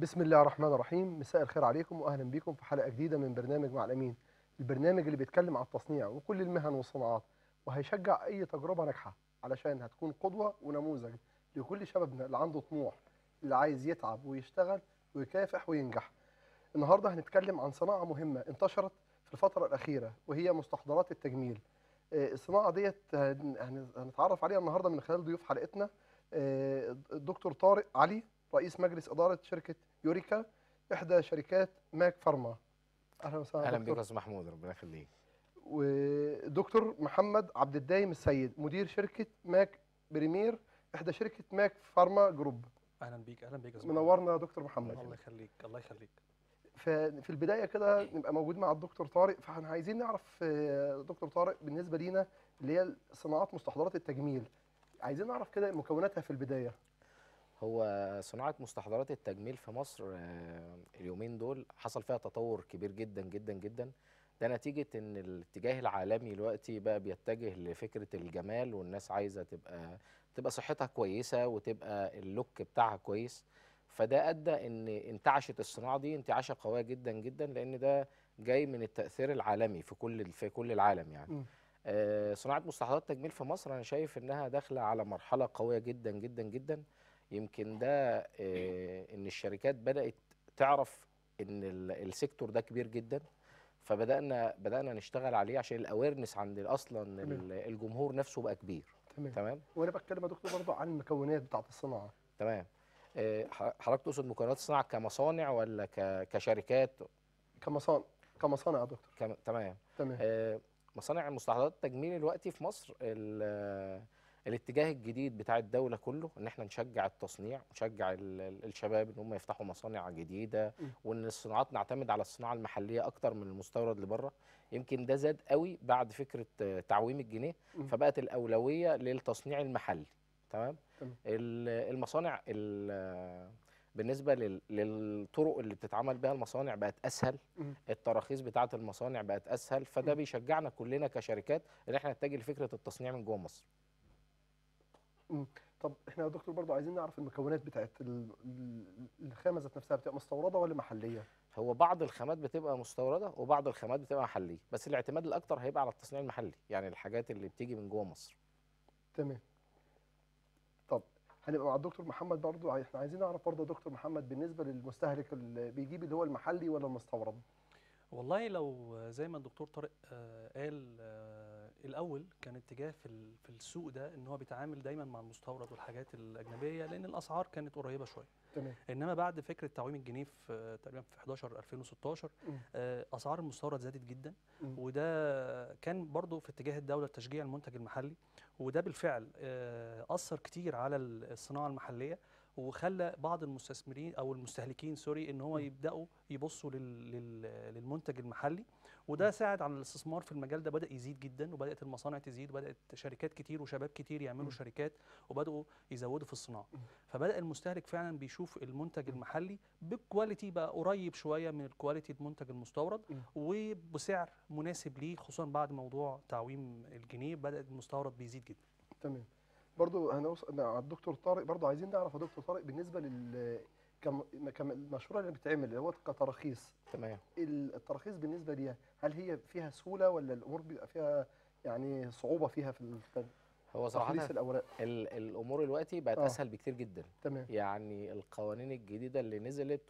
بسم الله الرحمن الرحيم. مساء الخير عليكم واهلا بكم في حلقه جديده من برنامج مع الامين، البرنامج اللي بيتكلم عن التصنيع وكل المهن والصناعات، وهيشجع اي تجربه ناجحه علشان هتكون قدوه ونموذج لكل شبابنا اللي عنده طموح، اللي عايز يتعب ويشتغل ويكافح وينجح. النهارده هنتكلم عن صناعه مهمه انتشرت في الفتره الاخيره وهي مستحضرات التجميل. الصناعه ديت هنتعرف عليها النهارده من خلال ضيوف حلقتنا الدكتور طارق علي، رئيس مجلس اداره شركه يوريكا احدى شركات ماك فارما. اهلا وسهلا. اهلا بيك يا استاذ محمود، ربنا يخليك. ودكتور محمد عبد الدايم السيد، مدير شركه ماك بريمير احدى شركه ماك فارما جروب. اهلا بيك. اهلا بيك يا استاذ، منورنا يا دكتور محمد. الله يخليك. الله يخليك. ففي البدايه كده نبقى موجود مع الدكتور طارق، فاحنا عايزين نعرف دكتور طارق بالنسبه لينا اللي هي صناعات مستحضرات التجميل، عايزين نعرف كده مكوناتها في البدايه. هو صناعة مستحضرات التجميل في مصر اليومين دول حصل فيها تطور كبير جدا جدا جدا، ده نتيجة ان الاتجاه العالمي دلوقتي بقى بيتجه لفكرة الجمال، والناس عايزة تبقى صحتها كويسة وتبقى اللوك بتاعها كويس، فده ادى ان انتعشت الصناعة دي انتعاشة قوية جدا جدا، لان ده جاي من التأثير العالمي في كل العالم يعني. صناعة مستحضرات التجميل في مصر انا شايف انها داخلة على مرحلة قوية جدا جدا جدا، يمكن ده ان الشركات بدات تعرف ان السيكتور ده كبير جدا، فبدانا نشتغل عليه عشان الاويرنس عند اصلا الجمهور نفسه بقى كبير. تمام. وانا بتكلم يا دكتور برضه عن المكونات بتاعه الصناعه. تمام. حضرتك تقصد مكونات الصناعه كمصانع ولا كشركات؟ كمصانع يا دكتور. تمام. مصانع مستحضرات التجميل دلوقتي في مصر الاتجاه الجديد بتاع الدولة كله ان احنا نشجع التصنيع، نشجع الشباب ان هم يفتحوا مصانع جديدة، وان الصناعات نعتمد على الصناعة المحلية اكتر من المستورد اللي بره. يمكن ده زاد قوي بعد فكرة تعويم الجنيه، فبقت الأولوية للتصنيع المحلي. تمام. المصانع بالنسبة للطرق اللي بتتعمل بها المصانع بقت أسهل، التراخيص بتاعة المصانع بقت أسهل، فده بيشجعنا كلنا كشركات ان احنا نتجه لفكرة التصنيع من جوه مصر. طب احنا يا دكتور برضه عايزين نعرف المكونات بتاعت الخامه ذات نفسها، بتبقى مستورده ولا محليه؟ هو بعض الخامات بتبقى مستورده وبعض الخامات بتبقى محليه، بس الاعتماد الاكتر هيبقى على التصنيع المحلي، يعني الحاجات اللي بتيجي من جوه مصر. تمام. طب هنبقى مع الدكتور محمد برضه، احنا عايزين نعرف برضه دكتور محمد بالنسبه للمستهلك اللي بيجيب اللي هو المحلي ولا المستورد؟ والله لو زي ما الدكتور طارق قال، الاول كان اتجاه في السوق ده ان هو بيتعامل دايما مع المستورد والحاجات الاجنبيه، لان الاسعار كانت قريبه شويه. تمام. انما بعد فكره تعويم الجنيه في تقريبا في 11/2016 اسعار المستورد زادت جدا، وده كان برضو في اتجاه الدوله تشجيع المنتج المحلي، وده بالفعل اثر كتير على الصناعه المحليه، وخلى بعض المستثمرين او المستهلكين سوري ان هو يبداوا يبصوا للمنتج المحلي، وده ساعد على الاستثمار في المجال ده، بدا يزيد جدا، وبدات المصانع تزيد، وبدات شركات كتير وشباب كتير يعملوا شركات وبداوا يزودوا في الصناعه، فبدا المستهلك فعلا بيشوف المنتج المحلي بكواليتي بقى قريب شويه من الكواليتي المنتج المستورد، وبسعر مناسب ليه، خصوصا بعد موضوع تعويم الجنيه بدا المستورد بيزيد جدا. تمام. برضو هنوصل مع الدكتور طارق، برضو عايزين نعرف يا دكتور طارق بالنسبه المشروع اللي بتعمل اللي هو كتراخيص. تمام. التراخيص بالنسبه ليها هل هي فيها سهوله ولا الامور بيبقى فيها يعني صعوبه فيها في هو صراحه الاوراق؟ الامور دلوقتي بقت اسهل بكتير جدا. تمام. يعني القوانين الجديده اللي نزلت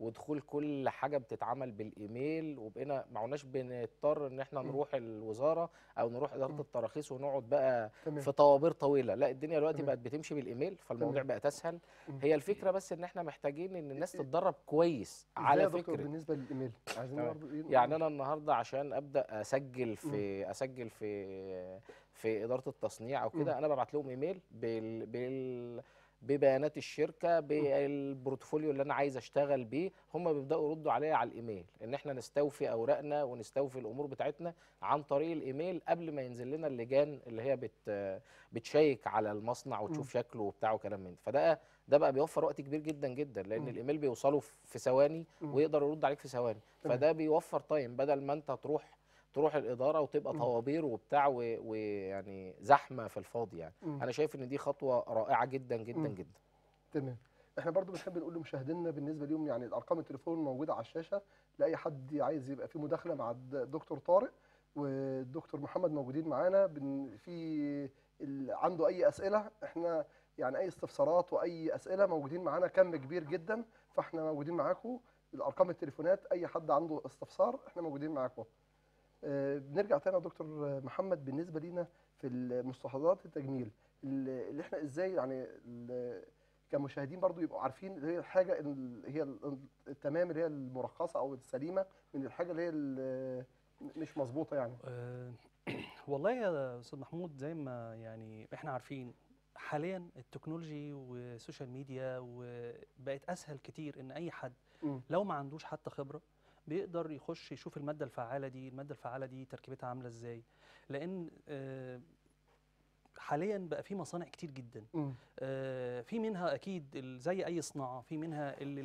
ودخول كل حاجه بتتعمل بالايميل، وبقينا ما عدناش بنضطر ان احنا نروح الوزاره او نروح اداره التراخيص ونقعد بقى في طوابير طويله، لا الدنيا دلوقتي بقت بتمشي بالايميل، فالموضوع بقت اسهل. هي الفكره بس ان احنا محتاجين ان الناس تتدرب كويس على فكره بالنسبه للايميل. يعني انا النهارده عشان ابدا اسجل في اداره التصنيع او كده، انا ببعت لهم ايميل ببيانات الشركه، بالبورتفوليو اللي انا عايز اشتغل بيه، هم بيبداوا يردوا عليا على الايميل ان احنا نستوفي اوراقنا ونستوفي الامور بتاعتنا عن طريق الايميل، قبل ما ينزل لنا اللجان اللي هي بتشيك على المصنع وتشوف شكله وبتاعه وكلام من ده، فده بقى بيوفر وقت كبير جدا جدا، لان الايميل بيوصله في ثواني ويقدر يرد عليك في ثواني، فده بيوفر تايم، بدل ما انت تروح الاداره وتبقى طوابير وبتاع ويعني زحمه في الفاضي يعني. انا شايف ان دي خطوه رائعه جدا جدا جدا. تمام. احنا برضو بنحب نقول لمشاهدينا بالنسبه ليهم يعني ارقام التليفون موجوده على الشاشه لاي حد عايز يبقى في مداخله مع الدكتور طارق والدكتور محمد موجودين معانا، في عنده اي اسئله، احنا يعني اي استفسارات واي اسئله موجودين معانا كم كبير جدا، فاحنا موجودين معاكم الارقام التليفونات، اي حد عنده استفسار احنا موجودين معاكم. بنرجع تاني يا دكتور محمد بالنسبه لينا في مستحضرات التجميل اللي احنا ازاي يعني كمشاهدين برضو يبقوا عارفين اللي هي الحاجه اللي هي التمام اللي هي المرخصه او السليمه من الحاجه اللي هي مش مظبوطه يعني. والله يا استاذ محمود زي ما يعني احنا عارفين حاليا التكنولوجي والسوشيال ميديا وبقت اسهل كتير ان اي حد لو ما عندوش حتى خبره بيقدر يخش يشوف الماده الفعاله دي، الماده الفعاله دي تركيبتها عامله ازاي، لان حاليا بقى في مصانع كتير جدا، في منها اكيد زي اي صناعه في منها اللي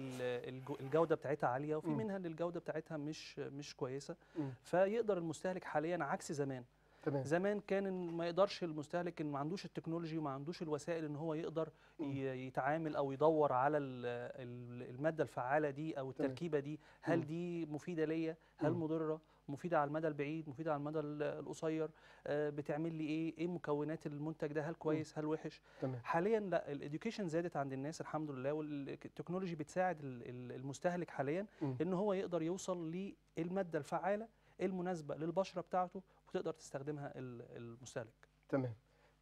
الجوده بتاعتها عاليه وفي منها اللي الجوده بتاعتها مش كويسه، فيقدر المستهلك حاليا عكس زمان. تمام. زمان كان ما يقدرش المستهلك ان ما عندوش التكنولوجي وما عندوش الوسائل ان هو يقدر يتعامل او يدور على الماده الفعاله دي او التركيبه دي، هل دي مفيده ليا، هل مضره، مفيده على المدى البعيد، مفيده على المدى القصير، بتعمل لي ايه مكونات المنتج ده، هل كويس هل وحش. تمام. حاليا لا، الاديوكيشن زادت عند الناس الحمد لله، والتكنولوجي بتساعد المستهلك حاليا ان هو يقدر يوصل للماده الفعاله المناسبه للبشره بتاعته وتقدر تستخدمها المستهلك. تمام.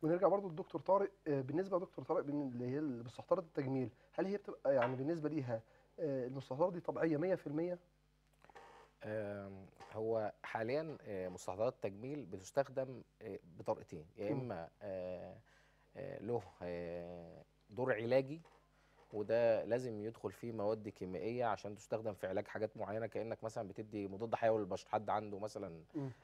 ونرجع برضو للدكتور طارق، بالنسبه لدكتور طارق اللي هي مستحضرات التجميل، هل هي بتبقى يعني بالنسبه ليها المستحضرات دي طبيعيه 100%؟ هو حاليا مستحضرات التجميل بتستخدم بطريقتين، يا اما له دور علاجي وده لازم يدخل فيه مواد كيميائيه عشان تستخدم في علاج حاجات معينه، كانك مثلا بتدي مضاد حيوي للبشره، حد عنده مثلا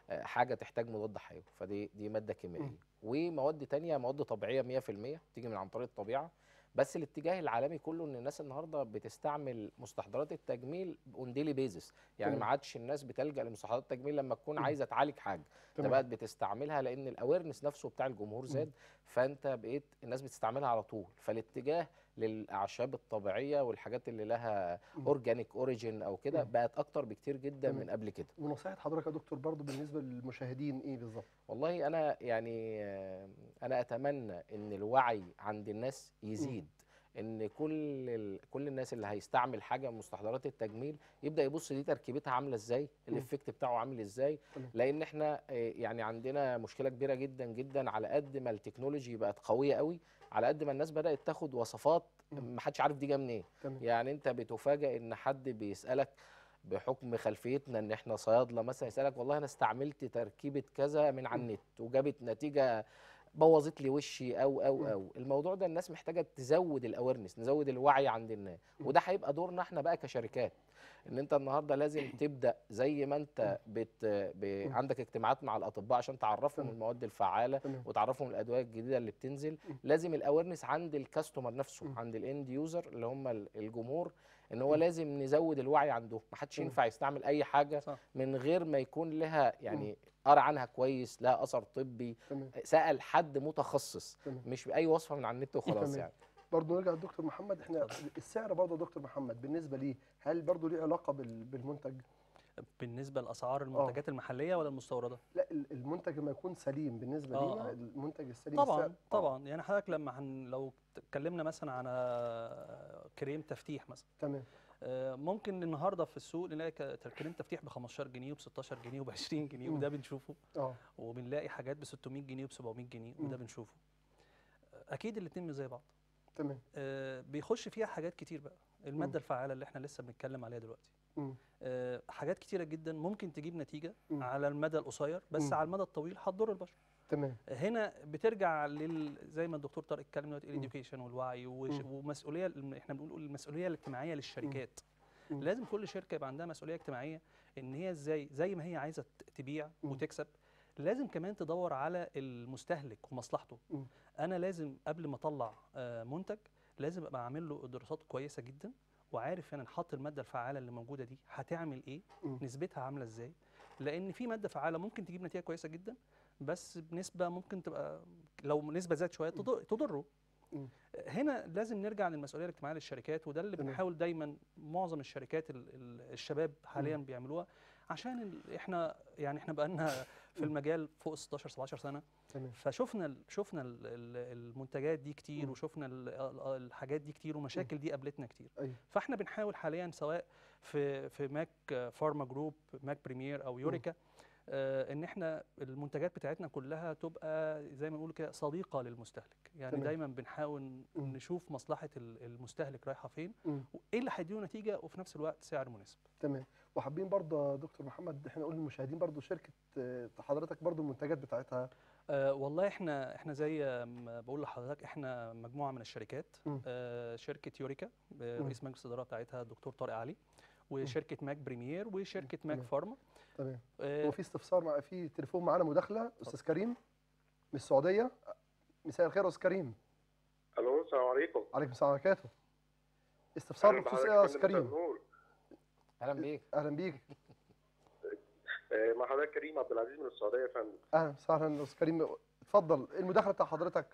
حاجه تحتاج مضاد حيوي فدي ماده كيميائيه، ومواد ثانيه مواد طبيعيه 100% بتيجي من عن طريق الطبيعه. بس الاتجاه العالمي كله ان الناس النهارده بتستعمل مستحضرات التجميل اون ديلي بيزس، يعني ما عادش الناس بتلجا لمستحضرات التجميل لما تكون عايزه تعالج حاجه، انت بقت بتستعملها لان الاويرنس نفسه بتاع الجمهور زاد، فانت بقيت الناس بتستعملها على طول، فالاتجاه للاعشاب الطبيعيه والحاجات اللي لها اورجانيك اوريجين او كده بقت اكتر بكتير جدا من قبل كده. ونصيحه حضرتك يا دكتور برضو بالنسبه للمشاهدين ايه بالظبط؟ والله انا يعني انا اتمنى ان الوعي عند الناس يزيد، ان كل الناس اللي هيستعمل حاجه من مستحضرات التجميل يبدا يبص دي تركيبتها عامله ازاي، الافكت بتاعه عامل ازاي، لان احنا يعني عندنا مشكله كبيره جدا جدا، على قد ما التكنولوجي بقت قويه قوي على قد ما الناس بدات تاخد وصفات ما حدش عارف دي جايه منين. يعني انت بتفاجئ ان حد بيسالك بحكم خلفيتنا ان احنا صيادله مثلا، يسالك والله انا استعملت تركيبه كذا من على النت وجابت نتيجه بوظت لي وشي او الموضوع ده الناس محتاجه تزود الاويرنس، نزود الوعي عند الناس، وده هيبقى دورنا احنا بقى كشركات، ان انت النهارده لازم تبدا زي ما انت عندك اجتماعات مع الاطباء عشان تعرفهم المواد الفعاله وتعرفهم الادويه الجديده اللي بتنزل، لازم الاويرنس عند الكاستمر نفسه، عند الاند يوزر اللي هم الجمهور، ان هو لازم نزود الوعي عنده، ما حدش ينفع يستعمل اي حاجه صح. من غير ما يكون لها يعني قرا عنها كويس، لها اثر طبي، سال حد متخصص، مش باي وصفه من على النت وخلاص. يعني برضه نرجع للدكتور محمد، احنا السعر برضه دكتور محمد بالنسبه ليه هل برضه ليه علاقه بالمنتج؟ بالنسبه لاسعار المنتجات المحليه ولا المستورده؟ لا المنتج لما يكون سليم بالنسبه لينا، المنتج السليم طبعا السعر. طبعا يعني حضرتك لما لو اتكلمنا مثلا عن كريم تفتيح مثلا، تمام، ممكن النهارده في السوق نلاقي كريم تفتيح ب 15 جنيه وب 16 جنيه وب 20 جنيه وده بنشوفه، وبنلاقي حاجات ب 600 جنيه وب 700 جنيه وده بنشوفه، اكيد الاثنين مش زي بعض. تمام. بيخش فيها حاجات كتير بقى، الماده الفعاله اللي احنا لسه بنتكلم عليها دلوقتي، حاجات كتيره جدا ممكن تجيب نتيجه على المدى القصير، بس على المدى الطويل هتضر البشر. تمام. هنا بترجع زي ما الدكتور طارق اتكلم دلوقتي، الاديوكيشن والوعي ومسؤوليه، احنا بنقول المسؤوليه الاجتماعيه للشركات. لازم كل شركه يبقى عندها مسؤوليه اجتماعيه ان هي ازاي زي ما هي عايزه تبيع وتكسب، لازم كمان تدور على المستهلك ومصلحته. انا لازم قبل ما اطلع منتج لازم ابقى عامل له دراسات كويسه جدا وعارف انا حاطط الماده الفعاله اللي موجوده دي هتعمل ايه، نسبتها عامله ازاي، لان في ماده فعاله ممكن تجيب نتيجه كويسه جدا بس بنسبه ممكن تبقى لو نسبه زادت شويه تضره. هنا لازم نرجع للمسؤوليه الاجتماعيه للشركات، وده اللي بنحاول دايما معظم الشركات الشباب حاليا بيعملوها، عشان احنا يعني بقى لنا في المجال فوق 16 17 سنه، فشفنا المنتجات دي كتير وشفنا الحاجات دي كتير ومشاكل دي قابلتنا كتير. فاحنا بنحاول حاليا سواء في ماك فارما جروب، ماك بريمير او يوريكا، ان احنا المنتجات بتاعتنا كلها تبقى زي ما نقول كده صديقه للمستهلك، يعني دايما بنحاول نشوف مصلحه المستهلك رايحه فين وايه اللي هيديله نتيجه، وفي نفس الوقت سعر مناسب. تمام. وحابين برضه دكتور محمد احنا نقول للمشاهدين برضه شركه حضرتك برضه المنتجات بتاعتها. والله احنا زي ما بقول لحضرتك احنا مجموعه من الشركات، شركه يوريكا رئيس مجلس الاداره بتاعتها الدكتور طارق علي، وشركه ماك بريمير، وشركه ماك فارما. تمام. هو في استفسار مع في تليفون معانا مداخله، استاذ كريم من السعوديه. مساء الخير استاذ كريم. الو السلام عليكم. وعليكم السلام ورحمه الله وبركاته. استفسار بخصوص ايه يا استاذ كريم؟ اهلا بيك. اهلا بيك. مع حضرتك كريم عبد العزيز من السعوديه يا فندم. اهلا وسهلا استاذ كريم، اتفضل المداخله بتاع حضرتك.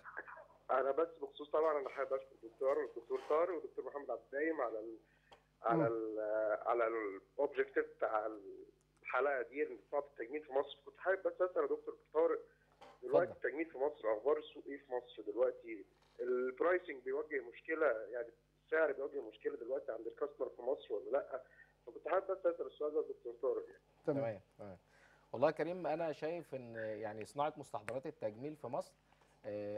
انا بس بخصوص طبعا انا حابب اشكر الدكتور طارق والدكتور محمد عبد الدايم على على الاوبجكتيف بتاع الحلقه دي بتاعت التجميل في مصر. كنت حابب بس اسال يا دكتور طارق دلوقتي التجميل في مصر اخبار السوق ايه في مصر دلوقتي؟ البرايسنج بيواجه مشكله، يعني السعر بيواجه مشكله دلوقتي عند الكاستمر في مصر ولا لا؟ فكنت حابب بس اسال السؤال ده يا دكتور طارق يعني. تمام تمام. والله يا كريم انا شايف ان يعني صناعه مستحضرات التجميل في مصر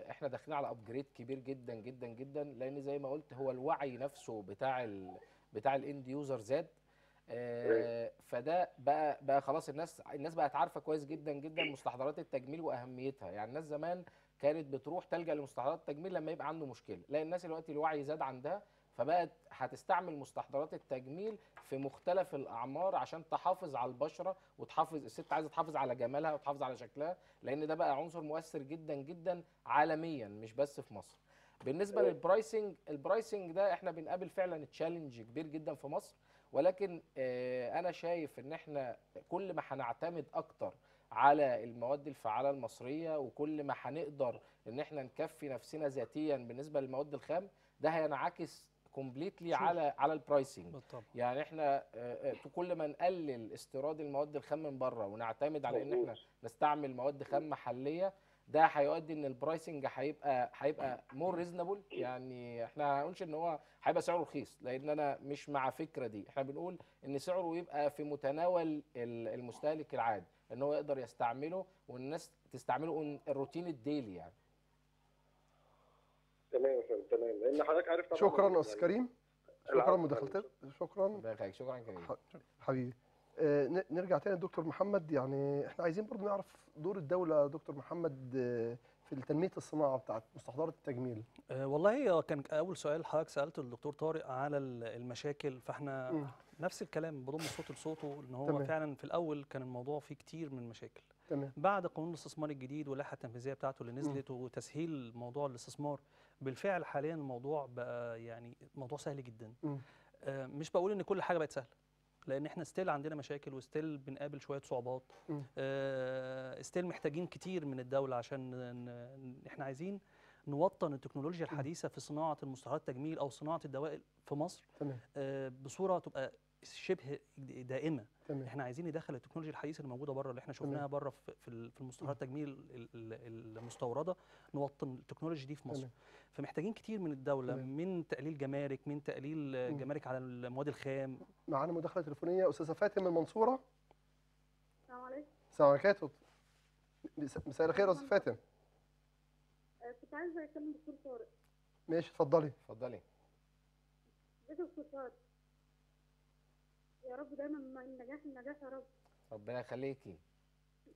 احنا داخلين على ابجريد كبير جدا جدا جدا، لان زي ما قلت هو الوعي نفسه بتاع الاند يوزر زاد، فده بقى خلاص الناس بقت عارفه كويس جدا جدا مستحضرات التجميل واهميتها. يعني الناس زمان كانت بتروح تلجا لمستحضرات التجميل لما يبقى عنده مشكله، لا الناس دلوقتي الوعي زاد عندها، فبقت هتستعمل مستحضرات التجميل في مختلف الاعمار عشان تحافظ على البشره وتحافظ، الست عايزه تحافظ على جمالها وتحافظ على شكلها، لان ده بقى عنصر مؤثر جدا جدا عالميا مش بس في مصر. بالنسبه للبرايسنج، البرايسنج ده احنا بنقابل فعلا تشالنج كبير جدا في مصر، ولكن انا شايف ان احنا كل ما هنعتمد اكتر على المواد الفعاله المصريه، وكل ما هنقدر ان احنا نكفي نفسنا ذاتيا بالنسبه للمواد الخام، ده هينعكس كومبليتلي على البرايسنج. يعني احنا كل ما نقلل استيراد المواد الخام من بره ونعتمد على ان احنا نستعمل مواد خام محليه، ده هيؤدي ان البرايسنج هيبقى مور ريزنبل. يعني احنا ما هنقولش ان هو هيبقى سعره رخيص، لان انا مش مع فكره دي، احنا بنقول ان سعره يبقى في متناول المستهلك العادي ان هو يقدر يستعمله والناس تستعمله الروتين الديلي يعني. تمام تمام. لان حضرتك عارف طبعا. شكرا يا استاذ كريم، شكرا مداخلتك. شكرا شكرا كريم حبيبي. نرجع تاني للدكتور محمد، يعني احنا عايزين برضه نعرف دور الدوله دكتور محمد في تنميه الصناعه بتاعت مستحضرات التجميل. والله كان اول سؤال حضرتك سالته للدكتور طارق على المشاكل، فاحنا نفس الكلام بضم الصوت لصوته ان هو فعلا في الاول كان الموضوع فيه كتير من المشاكل. بعد قانون الاستثمار الجديد واللائحه التنفيذيه بتاعته اللي نزلت وتسهيل موضوع الاستثمار، بالفعل حاليا الموضوع بقى يعني موضوع سهل جدا. مش بقول ان كل حاجه بقت سهله، لان احنا ستيل عندنا مشاكل وستيل بنقابل شويه صعوبات، ستيل محتاجين كتير من الدوله عشان احنا عايزين نوطن التكنولوجيا الحديثه في صناعه المستحضرات التجميل او صناعه الدوائر في مصر بصوره تبقى شبه دائمه. احنا عايزين ندخل التكنولوجيا الحديثه اللي موجوده بره، اللي احنا شفناها بره في المستحضرات التجميل المستورده، نوطن التكنولوجيا دي في مصر. فمحتاجين كتير من الدوله، من تقليل جمارك، من تقليل جمارك على المواد الخام. معانا مداخله تليفونيه استاذه فاتن من المنصوره. السلام عليكم. السلام عليكم. مساء الخير يا استاذه فاتن. كنت عايزه اكلم الدكتور طارق. ماشي اتفضلي. اتفضلي. دكتور طارق يا رب دايما النجاح النجاح يا رب. ربنا يخليكي.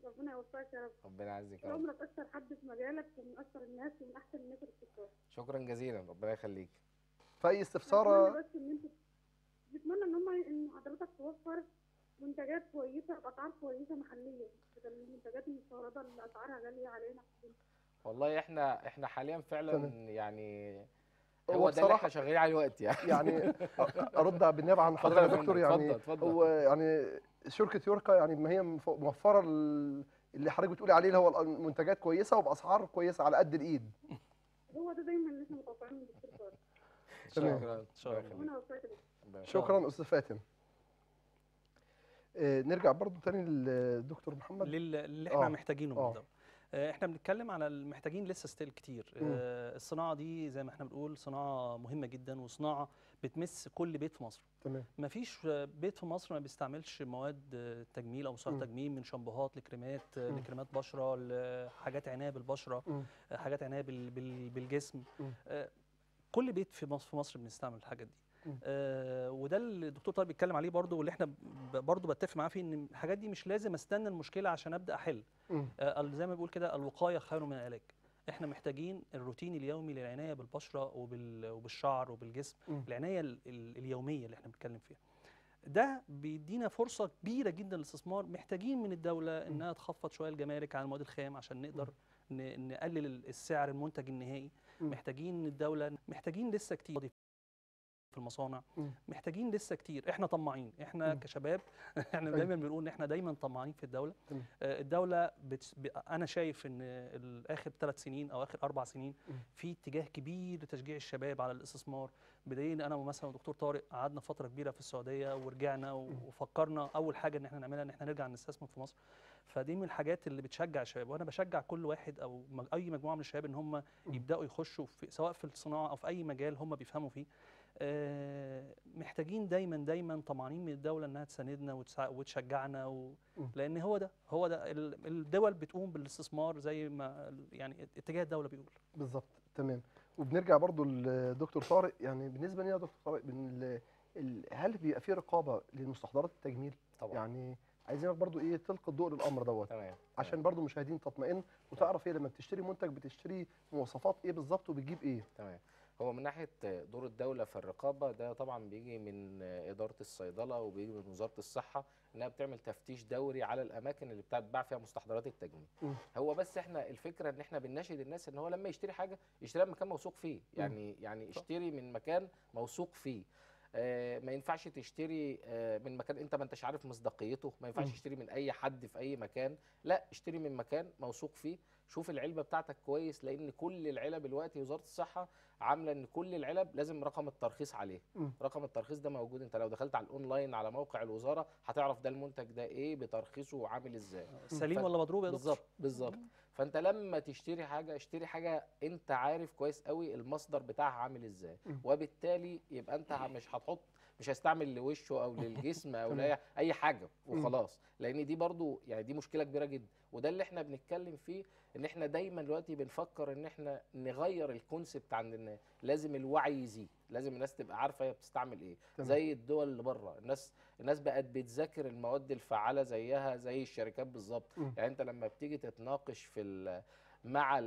ربنا يوفقك يا رب. ربنا يعزك يا رب. عمرك اكثر حد في مجالك ومن اكثر الناس ومن احسن الناس اللي بتشتغل. شكرا جزيلا ربنا يخليكي. في اي استفسار بس ان انت بتمنى ان هم ان حضرتك توفر منتجات كويسه باسعار كويسه محليه بدل المنتجات المستورده اللي اسعارها غاليه علينا. والله احنا حاليا فعلا يعني هو ده اللي احنا شغالين عليه الوقت يعني. يعني ارد بالنيابه عن حضرتك يا دكتور، يعني هو يعني شركه يوريكا يعني ما هي موفره اللي حضرتك بتقولي عليه اللي هو منتجات كويسه وباسعار كويسه على قد الايد. هو ده دايما اللي احنا متوقعينه من الدكتور طارق. شكرا شكرا شكرا استاذ فاتن. نرجع برضو تاني للدكتور محمد اللي احنا محتاجينه بالظبط. احنا بنتكلم على المحتاجين لسه ستيل كتير. الصناعه دي زي ما احنا بنقول صناعه مهمه جدا، وصناعه بتمس كل بيت في مصر. تمام. مفيش بيت في مصر ما بيستعملش مواد تجميل او صناعه تجميل، من شامبوهات لكريمات لكريمات بشره لحاجات عنايه بالبشره، حاجات عنايه بالجسم. كل بيت في مصر بنستعمل الحاجات دي. وده اللي الدكتور طارق بيتكلم عليه برضو، واللي احنا برضو بتفق معاه فيه، ان الحاجات دي مش لازم استنى المشكله عشان ابدا احل. زي ما بيقول كده الوقايه خير من العلاج. احنا محتاجين الروتين اليومي للعنايه بالبشره وبالشعر وبالجسم، العنايه اليوميه اللي احنا بنتكلم فيها. ده بيدينا فرصه كبيره جدا للاستثمار. محتاجين من الدوله انها تخفض شويه الجمارك على المواد الخام عشان نقدر نقلل السعر المنتج النهائي. محتاجين الدوله، محتاجين لسه كتير في المصانع. محتاجين لسه كتير. احنا طماعين، احنا كشباب احنا دايما بنقول ان احنا دايما طماعين في الدوله. الدوله انا شايف ان اخر 3 سنين او اخر 4 سنين في اتجاه كبير لتشجيع الشباب على الاستثمار. بدايين انا مثلا والدكتور طارق قعدنا فتره كبيره في السعوديه ورجعنا وفكرنا اول حاجه ان احنا نعملها ان احنا نرجع نستثمر في مصر. فدي من الحاجات اللي بتشجع الشباب، وانا بشجع كل واحد او اي مجموعه من الشباب ان هم يبداوا يخشوا في سواء في الصناعه او في اي مجال هم بيفهموا فيه. محتاجين دايما طمعانين من الدوله انها تساندنا وتشجعنا لان هو ده الدول بتقوم بالاستثمار زي ما يعني اتجاه الدوله بيقول بالظبط. تمام. وبنرجع برضو للدكتور طارق، يعني بالنسبه لنا دكتور طارق هل بيبقى في رقابه لمستحضرات التجميل؟ طبعا. يعني عايزينك برضو ايه تلقي الضوء للامر دوت. تمام. عشان برضو المشاهدين تطمئن وتعرف ايه لما بتشتري منتج بتشتري مواصفات ايه بالظبط وبتجيب ايه. تمام. هو من ناحيه دور الدوله في الرقابه ده طبعا بيجي من اداره الصيدله وبيجي من وزاره الصحه انها بتعمل تفتيش دوري على الاماكن اللي بتتباع فيها مستحضرات التجميل. هو بس احنا الفكره ان احنا بنناشد الناس ان هو لما يشتري حاجه يشتريها من مكان موثوق فيه، يعني اشتري من مكان موثوق فيه. ما ينفعش تشتري من مكان انت ما انتش عارف مصداقيته، ما ينفعش تشتري من اي حد في اي مكان، لا اشتري من مكان موثوق فيه. شوف العلبه بتاعتك كويس، لان كل العلب دلوقتي وزاره الصحه عامله ان كل العلب لازم رقم الترخيص عليه. رقم الترخيص ده موجود، انت لو دخلت على الاونلاين على موقع الوزاره هتعرف ده المنتج ده ايه بترخيصه وعامل ازاي، سليم ولا مضروب يا دكتور. بالظبط. فانت لما تشتري حاجه اشتري حاجه انت عارف كويس قوي المصدر بتاعها عامل ازاي، وبالتالي يبقى انت مش هستعمل لوشه او للجسم او لاي حاجه وخلاص، لان دي برضو يعني دي مشكله كبيره جدا. وده اللي احنا بنتكلم فيه، ان احنا دايما دلوقتي بنفكر ان احنا نغير الكونسبت عند الناس. لازم الوعي يزيد، لازم الناس تبقى عارفه هي بتستعمل ايه. زي الدول اللي بره الناس بقت بتذاكر المواد الفعاله زيها زي الشركات بالظبط. يعني انت لما بتيجي تتناقش مع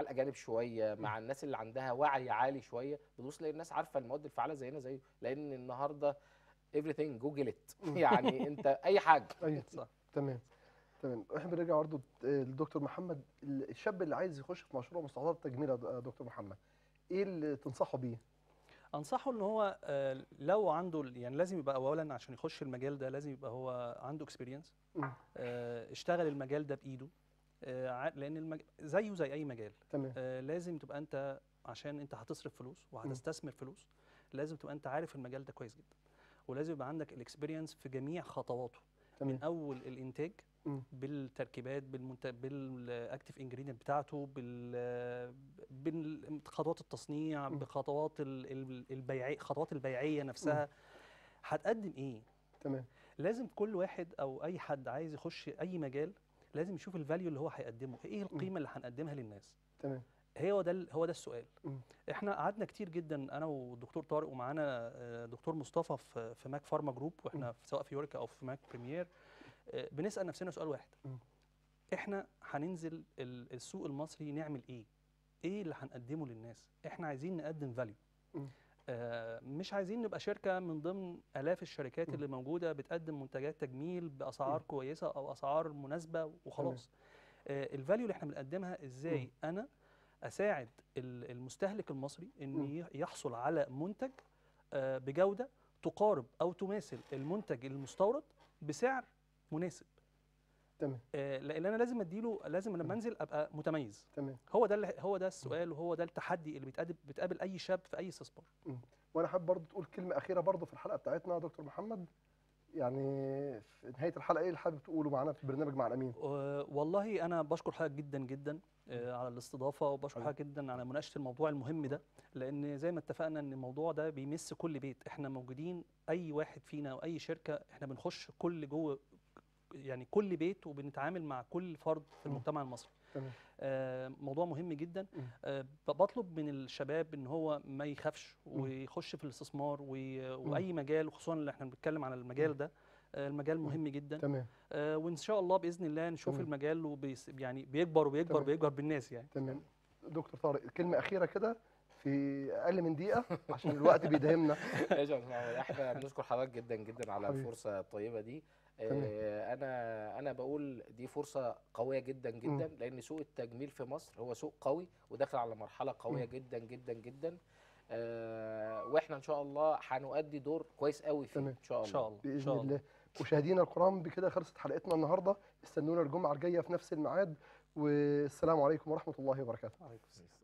الاجانب شويه، مع الناس اللي عندها وعي عالي شويه، بتبص تلاقي الناس عارفه المواد الفعاله زينا زيه، لان النهارده everything جوجلت يعني انت اي حاجه. ايوه صح. تمام. احنا بنرجع برضه للدكتور محمد، الشاب اللي عايز يخش في مشروع مستحضرات تجميل يا دكتور محمد ايه اللي تنصحه بيه؟ انصحه ان هو لو عنده يعني لازم يبقى اولا عشان يخش المجال ده لازم يبقى هو عنده اكسبيرينس، اشتغل المجال ده بايده، لان زيه زي اي مجال. تمام. لازم تبقى انت عشان انت هتصرف فلوس وهتستثمر فلوس لازم تبقى انت عارف المجال ده كويس جدا، ولازم يبقى عندك الاكسبيرينس في جميع خطواته. من اول الانتاج بالتركيبات بالاكتيف انجريدينت بتاعته بخطوات التصنيع بخطوات البيع خطوات البيعيه نفسها هتقدم ايه. تمام. لازم كل واحد او اي حد عايز يخش اي مجال لازم يشوف الفاليو اللي هو هيقدمه، ايه القيمه اللي هنقدمها للناس. تمام. هو ده السؤال. احنا قعدنا كتير جدا انا والدكتور طارق ومعانا دكتور مصطفى في ماك فارما جروب، واحنا سواء في يوريكا او في ماك بريمير بنسال نفسنا سؤال واحد، احنا هننزل السوق المصري نعمل ايه اللي هنقدمه للناس. احنا عايزين نقدم فاليو، مش عايزين نبقى شركه من ضمن الاف الشركات اللي موجوده بتقدم منتجات تجميل باسعار كويسه او اسعار مناسبه وخلاص. الفاليو اللي احنا بنقدمها ازاي انا اساعد المستهلك المصري ان يحصل على منتج بجوده تقارب او تماثل المنتج المستورد بسعر مناسب. تمام. لان انا لازم اديله، لازم لما انزل ابقى متميز. تمام. هو ده السؤال، وهو ده التحدي اللي بتقابل اي شاب في اي استثمار. وانا حابب برضه تقول كلمه اخيره برضه في الحلقه بتاعتنا يا دكتور محمد، يعني في نهايه الحلقه ايه اللي حابب تقوله معانا في برنامج مع الامين؟ والله انا بشكر حضرتك جدا جدا على الاستضافه، وبشكر حضرتك جدا على مناقشه الموضوع المهم ده، لان زي ما اتفقنا ان الموضوع ده بيمس كل بيت، احنا موجودين اي واحد فينا او اي شركه احنا بنخش كل جوه يعني كل بيت، وبنتعامل مع كل فرد في المجتمع المصري. تمام. موضوع مهم جدا. بطلب من الشباب ان هو ما يخافش ويخش في الاستثمار واي مجال، وخصوصا اللي احنا بنتكلم على المجال ده، المجال مهم جدا. تمام. وان شاء الله باذن الله نشوف المجال يعني بيكبر وبيكبر وبيكبر بالناس يعني. تمام. دكتور طارق كلمه اخيره كده في اقل من دقيقه عشان الوقت بيدهمنا. احنا بنشكر حضرتك جدا جدا على الفرصه الطيبه دي. انا بقول دي فرصه قويه جدا جدا، لان سوق التجميل في مصر هو سوق قوي وداخل على مرحله قويه جدا جدا جدا، واحنا ان شاء الله هنؤدي دور كويس قوي فيه ان شاء الله. باذن الله. مشاهدينا الكرام، بكده خلصت حلقتنا النهارده، استنونا الجمعه الجايه في نفس الميعاد، والسلام عليكم ورحمه الله وبركاته.